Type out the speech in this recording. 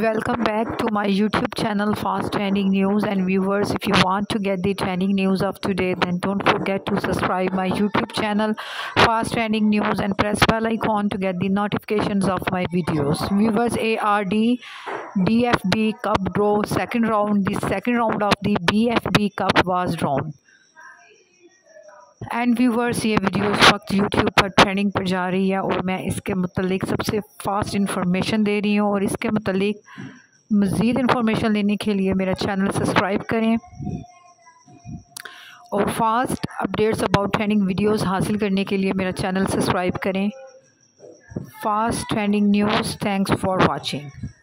Welcome back to my YouTube channel Fast Trending News. And viewers, if you want to get the trending news of today, then don't forget to subscribe my YouTube channel Fast Trending News and press bell icon to get the notifications of my videos. Viewers, ARD DFB Cup draw second round. The second round of the DFB Cup was drawn. And viewers, ये video इस वक्त YouTube पर trending पर जा रही है और मैं इसके मतलब सबसे फास्ट इन्फॉर्मेशन दे रही हूँ। और इसके मतलब मज़ीद इन्फॉर्मेशन लेने के लिए मेरा चैनल सब्सक्राइब करें और fast updates about trending videos हासिल करने के लिए मेरा चैनल सब्सक्राइब करें। Fast trending news. Thanks for watching.